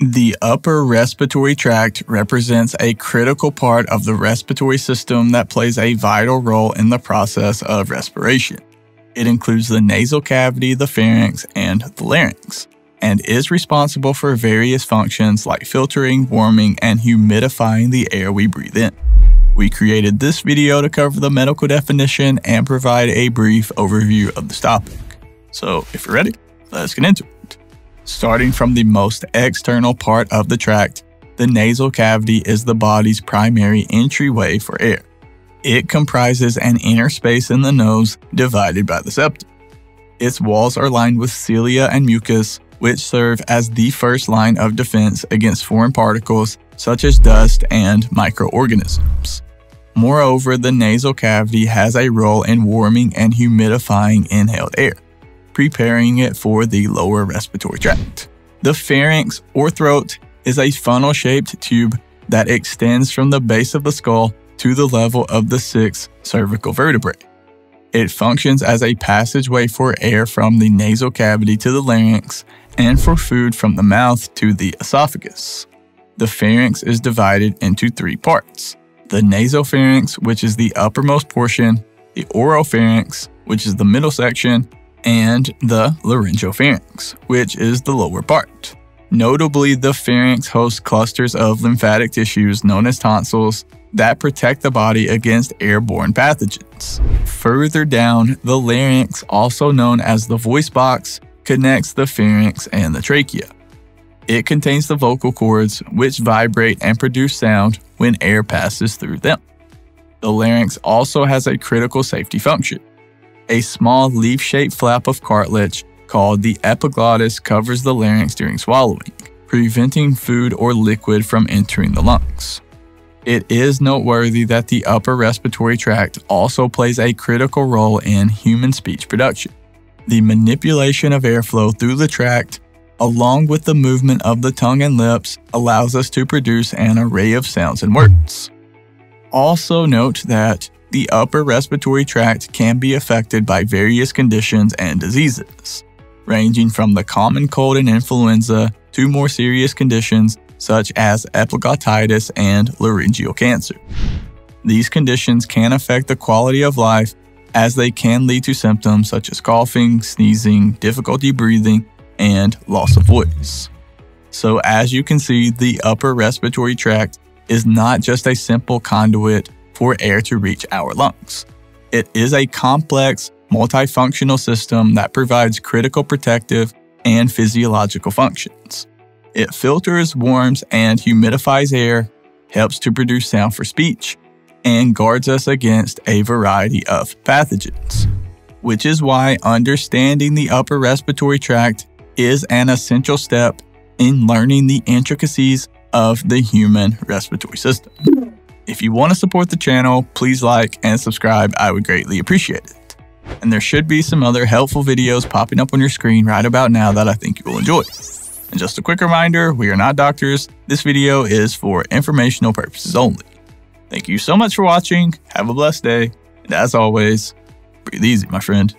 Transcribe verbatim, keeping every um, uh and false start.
The upper respiratory tract represents a critical part of the respiratory system that plays a vital role in the process of respiration. It includes the nasal cavity, the pharynx, and the larynx, and is responsible for various functions like filtering, warming, and humidifying the air we breathe in. We created this video to cover the medical definition and provide a brief overview of this topic. So if you're ready, let's get into it. Starting from the most external part of the tract, the nasal cavity is the body's primary entryway for air. It comprises an inner space in the nose divided by the septum. Its walls are lined with cilia and mucus, which serve as the first line of defense against foreign particles such as dust and microorganisms. Moreover, the nasal cavity has a role in warming and humidifying inhaled air, preparing it for the lower respiratory tract. The pharynx, or throat, is a funnel-shaped tube that extends from the base of the skull to the level of the sixth cervical vertebrae. It functions as a passageway for air from the nasal cavity to the larynx and for food from the mouth to the esophagus. The pharynx is divided into three parts: the nasopharynx, which is the uppermost portion, the oropharynx, which is the middle section, and the laryngopharynx, which is the lower part. Notably, the pharynx hosts clusters of lymphatic tissues known as tonsils that protect the body against airborne pathogens. Further down, the larynx, also known as the voice box, connects the pharynx and the trachea. It contains the vocal cords, which vibrate and produce sound when air passes through them. The larynx also has a critical safety function. A small leaf-shaped flap of cartilage called the epiglottis covers the larynx during swallowing, preventing food or liquid from entering the lungs. It is noteworthy that the upper respiratory tract also plays a critical role in human speech production. The manipulation of airflow through the tract, along with the movement of the tongue and lips, allows us to produce an array of sounds and words. Also note that the upper respiratory tract can be affected by various conditions and diseases, ranging from the common cold and influenza to more serious conditions such as epiglottitis and laryngeal cancer. These conditions can affect the quality of life, as they can lead to symptoms such as coughing, sneezing, difficulty breathing, and loss of voice. So as you can see, the upper respiratory tract is not just a simple conduit for air to reach our lungs. It is a complex, multifunctional system that provides critical protective and physiological functions. It filters, warms, and humidifies air, helps to produce sound for speech, and guards us against a variety of pathogens, which is why understanding the upper respiratory tract is an essential step in learning the intricacies of the human respiratory system. If you want to support the channel, please like and subscribe. I would greatly appreciate it. And there should be some other helpful videos popping up on your screen right about now that I think you will enjoy. And just a quick reminder, we are not doctors. This video is for informational purposes only. Thank you so much for watching. Have a blessed day. And as always, breathe easy, my friend.